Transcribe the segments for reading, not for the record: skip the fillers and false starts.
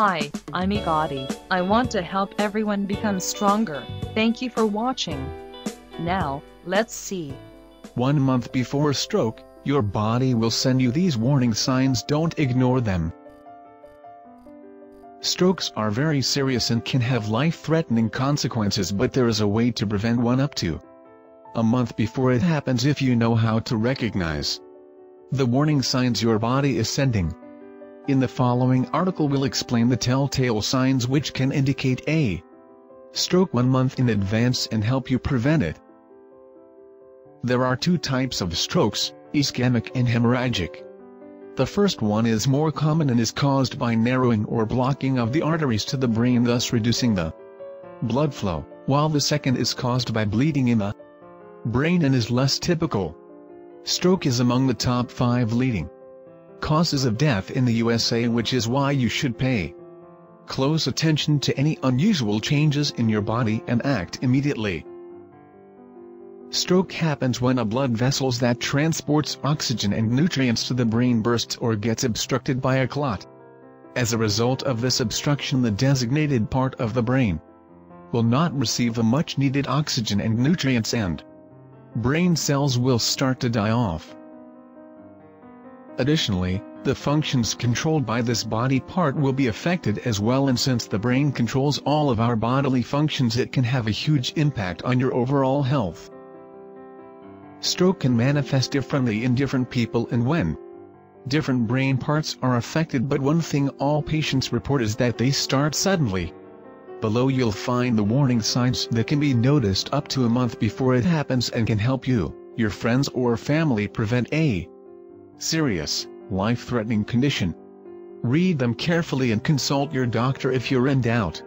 Hi, I'm YeGaDi. I want to help everyone become stronger. Thank you for watching. Now, let's see. 1 month before stroke, your body will send you these warning signs. Don't ignore them. Strokes are very serious and can have life-threatening consequences, but there is a way to prevent one up to a month before it happens if you know how to recognize the warning signs your body is sending. In the following article we'll explain the telltale signs which can indicate a stroke 1 month in advance and help you prevent it. There are 2 types of strokes, ischemic and hemorrhagic. The first one is more common and is caused by narrowing or blocking of the arteries to the brain, thus reducing the blood flow, while the second is caused by bleeding in the brain and is less typical. Stroke is among the top 5 leading causes of death in the USA, which is why you should pay close attention to any unusual changes in your body and act immediately. Stroke happens when a blood vessel that transports oxygen and nutrients to the brain bursts or gets obstructed by a clot. As a result of this obstruction, the designated part of the brain will not receive the much-needed oxygen and nutrients, and brain cells will start to die off. Additionally, the functions controlled by this body part will be affected as well, and since the brain controls all of our bodily functions, it can have a huge impact on your overall health. Stroke can manifest differently in different people and when different brain parts are affected, but one thing all patients report is that they start suddenly. Below you'll find the warning signs that can be noticed up to a month before it happens and can help you, your friends or family prevent a serious, life-threatening condition. Read them carefully and consult your doctor if you're in doubt.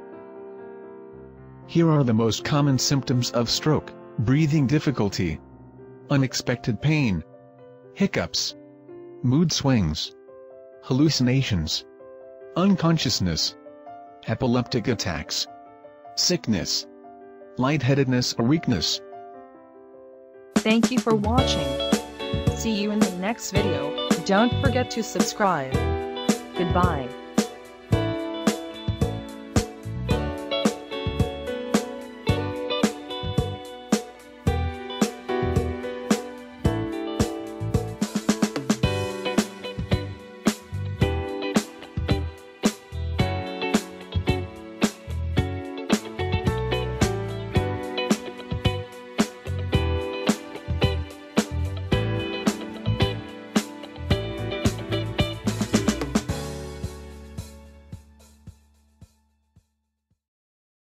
Here are the most common symptoms of stroke: breathing difficulty, unexpected pain, hiccups, mood swings, hallucinations, unconsciousness, epileptic attacks, sickness, lightheadedness or weakness. Thank you for watching. See you in the next video. Don't forget to subscribe. Goodbye.